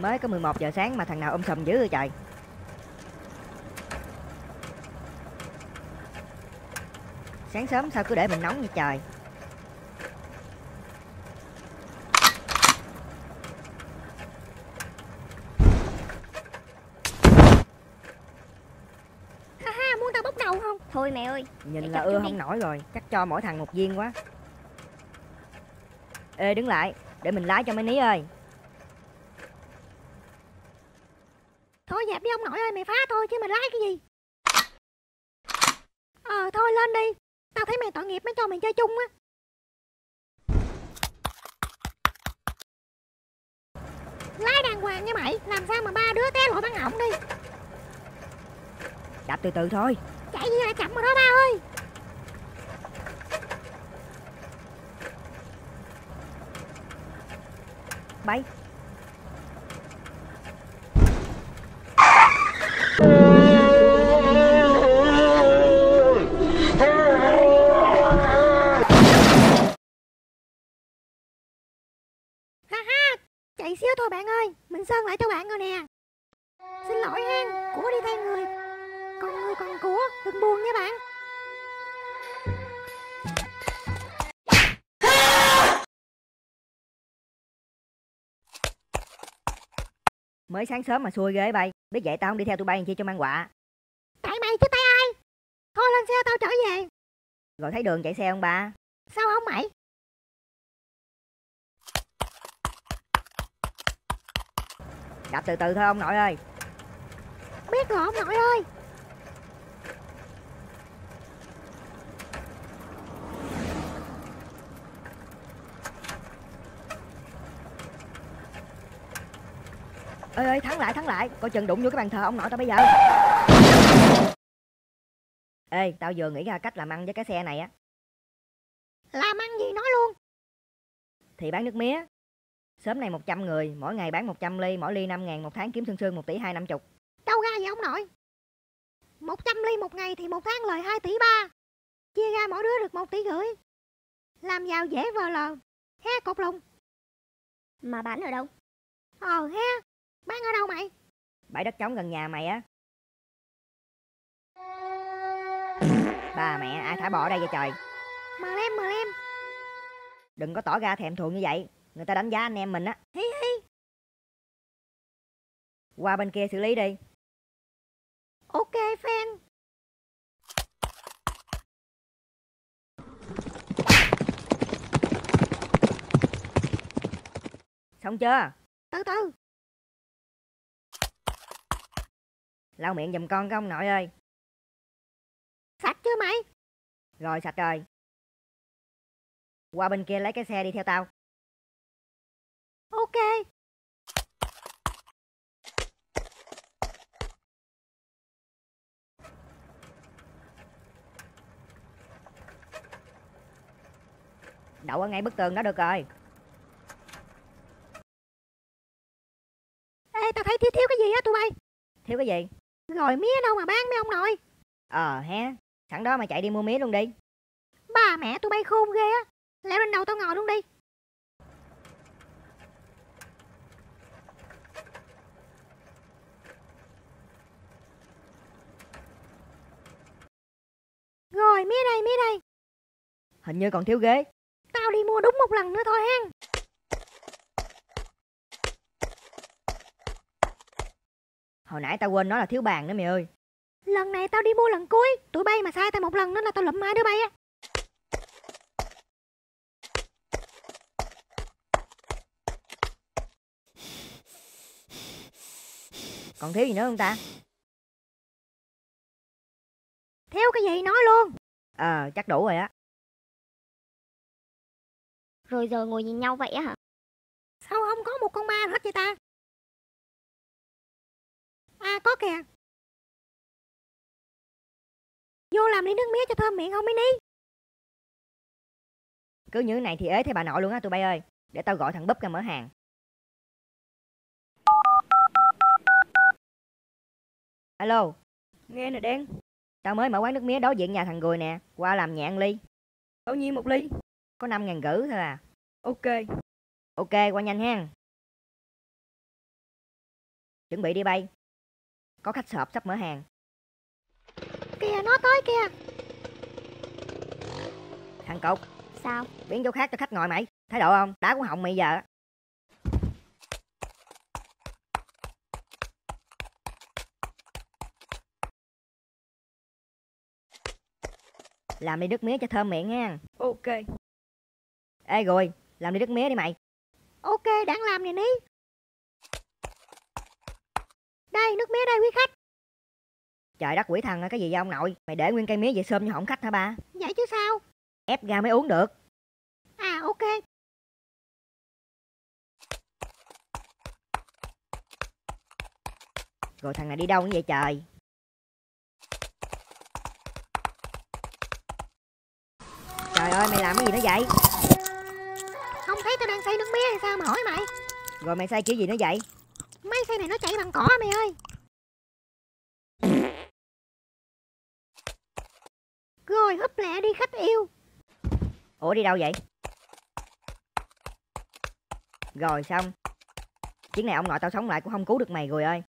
Mới có 11 giờ sáng mà thằng nào sùm dữ vậy trời. Sáng sớm sao cứ để mình nóng vậy trời. Haha, muốn tao bốc đầu không? Thôi mẹ ơi. Nhìn là ưa không nổi rồi. Chắc cho mỗi thằng một viên quá. Ê đứng lại, để mình lái cho mấy ní ơi. Thôi dẹp đi ông nội ơi, mày phá thôi chứ mày lái cái gì. Thôi lên đi. Tao thấy mày tội nghiệp mới cho mày chơi chung á. Lái đàng hoàng nha mày, làm sao mà ba đứa té lội băng ổng đi. Đạp từ từ thôi. Chạy gì là chậm rồi đó ba ơi. Bye. Chạy xíu thôi bạn ơi, mình sơn lại cho bạn rồi nè. Xin lỗi hen, của đi thay người. Còn người còn của, đừng buồn nha bạn. Mới sáng sớm mà xui ghê bay. Biết vậy tao không đi theo tụi bay làm chi cho mang quạ. Tại mày chứ tay ai. Thôi lên xe tao trở về. Rồi thấy đường chạy xe không ba? Sao không mày? Đạp từ từ thôi ông nội ơi. Biết rồi ông nội ơi. Ê ơi, thắng lại, coi chừng đụng vô cái bàn thờ ông nội tao bây giờ. Ê, tao vừa nghĩ ra cách làm ăn với cái xe này á. Làm ăn gì nói luôn. Thì bán nước mía. Sớm này 100 người, mỗi ngày bán 100 ly, mỗi ly 5.000, một tháng kiếm sương sương 1 tỷ 250. Đâu ra vậy ông nội? 100 ly một ngày thì một tháng lời 2 tỷ 3. Chia ra mỗi đứa được 1 tỷ rưỡi. Làm giàu dễ vờ lờ. He cột lùng. Mà bán ở đâu? He. Bán ở đâu mày? Bãi đất trống gần nhà mày á. Ba mẹ, ai thả bò ở đây vậy trời? Mờ lem. Đừng có tỏ ra thèm thuồng như vậy. Người ta đánh giá anh em mình á. Hi. Qua bên kia xử lý đi. Ok fan. Xong chưa? Từ từ. Lau miệng giùm con cái ông nội ơi. Sạch chưa mày? Rồi sạch rồi. Qua bên kia lấy cái xe đi theo tao. Ok. Đậu ở ngay bức tường đó được rồi. Ê, tao thấy thiếu cái gì á tụi bay? Thiếu cái gì? Rồi mía đâu mà bán mấy ông nội? He, sẵn đó mà chạy đi mua mía luôn đi. Ba mẹ tụi bay khôn ghê á. Leo lên đầu tao ngồi luôn đi. Rồi mía đây. Hình như còn thiếu ghế. Tao đi mua đúng một lần nữa thôi hen. Hồi nãy tao quên nói là thiếu bàn nữa mày ơi. Lần này tao đi mua lần cuối. Tụi bay mà sai tao một lần nữa là tao lụm hai đứa bay á. Còn thiếu gì nữa không ta? Thiếu cái gì nói luôn. Chắc đủ rồi á. Rồi giờ ngồi nhìn nhau vậy á hả? Sao không có một con ma hết vậy ta? Có kìa. Vô làm ly nước mía cho thơm miệng không mấy ní. Cứ như này thì ế thấy bà nội luôn á tụi bay ơi. Để tao gọi thằng Búp ra mở hàng. Alo. Nghe nè Đen. Tao mới mở quán nước mía đối diện nhà thằng Gùi nè. Qua làm nhạn ly. Bao nhiêu một ly? Có 5.500 thôi à. Ok. Ok, qua nhanh hen. chuẩn bị đi bay. Có khách shop sắp mở hàng. Kìa nó tới kìa. Thằng Cục, sao? Biến chỗ khác cho khách ngồi mày. Thái độ không? Đá của họng mày giờ. Làm đi đứt mía cho thơm miệng nha. Ok. Ê rồi, làm đi đứt mía đi mày. Ok, đang làm nè ní. Đây, nước mía đây quý khách. Trời đất quỷ thần, cái gì vậy ông nội? Mày để nguyên cây mía về sơm cho hỏng khách hả ba? Vậy chứ sao? Ép ra mới uống được. À ok. Rồi thằng này đi đâu nữa vậy trời? Trời ơi mày làm cái gì nữa vậy? Không thấy tao đang xay nước mía hay sao mà hỏi mày? Rồi mày xay kiểu gì nữa vậy? Máy xay này nó chạy bằng cỏ mày ơi. Rồi úp lẹ đi khách yêu. Ủa đi đâu vậy? Rồi xong. Chuyến này ông nội tao sống lại cũng không cứu được mày rồi ơi.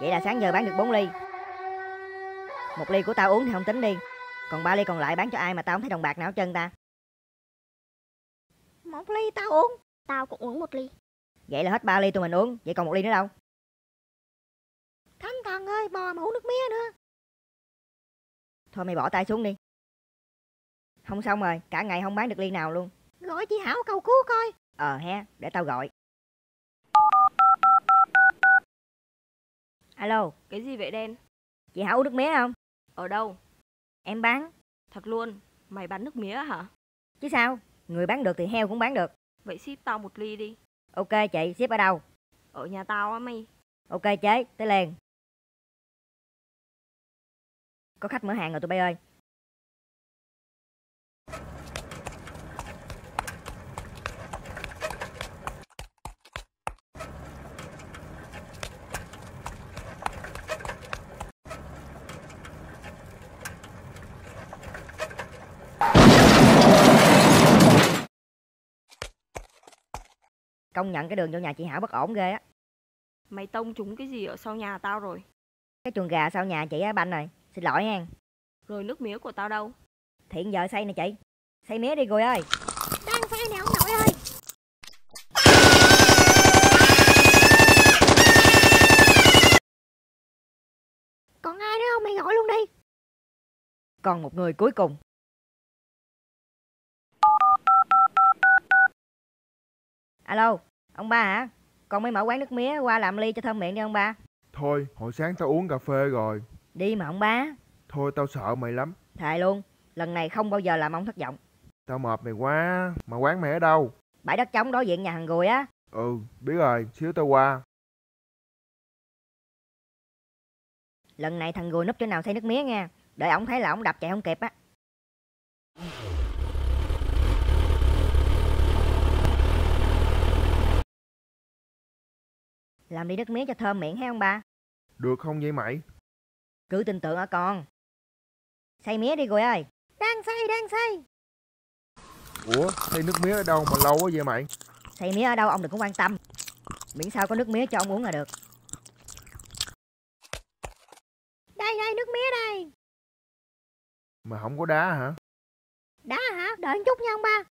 Vậy là sáng giờ bán được 4 ly. Một ly của tao uống thì không tính đi. Còn 3 ly còn lại bán cho ai mà tao không thấy đồng bạc nào hết trơn ta. Một ly tao uống. Tao cũng uống một ly. Vậy là hết 3 ly tụi mình uống. Vậy còn một ly nữa đâu? Thánh thần ơi, bò mà uống nước mía nữa. Thôi mày bỏ tay xuống đi. Không xong rồi, cả ngày không bán được ly nào luôn. Gọi chị Hảo cầu cứu coi. Ha, để tao gọi. Alo. Cái gì vậy Đen? Chị Hảo uống nước mía không? Ở đâu? Em bán. Thật luôn, mày bán nước mía hả? Chứ sao, người bán được thì heo cũng bán được. Vậy ship tao một ly đi. Ok chị, ship ở đâu? Ở nhà tao á mày. Ok chế, tới liền. Có khách mở hàng rồi tụi bay ơi. Công nhận cái đường vô nhà chị Hảo bất ổn ghê á. Mày tông trúng cái gì ở sau nhà tao rồi? Cái chuồng gà sau nhà chị á Banh rồi. Xin lỗi nha. Rồi nước mía của tao đâu? Thiện giờ xay nè chị. Xay mía đi rồi ơi. Đang xay nè ông nội ơi. Còn ai nữa không mày gọi luôn đi. Còn một người cuối cùng. Alo, ông ba hả? Con mới mở quán nước mía qua làm ly cho thơm miệng đi ông ba. Thôi, hồi sáng tao uống cà phê rồi. Đi mà ông ba. Thôi tao sợ mày lắm. Thề luôn, lần này không bao giờ làm ông thất vọng. Tao mệt mày quá, mà quán mày ở đâu? Bãi đất trống đối diện nhà thằng Gùi á. Ừ, biết rồi, xíu tao qua. Lần này thằng Gùi núp chỗ nào xây nước mía nha. Đợi ổng thấy là ổng đập chạy không kịp á. Làm đi nước mía cho thơm miệng hay không ba? Được không vậy mày? Cứ tin tưởng ở con. Xay mía đi rồi ơi. Đang xay. Ủa, xay nước mía ở đâu mà lâu quá vậy mày? Xay mía ở đâu ông đừng có quan tâm. Miễn sao có nước mía cho ông uống là được. Đây, nước mía đây. Mà không có đá hả? Đá hả? Đợi một chút nha ông ba.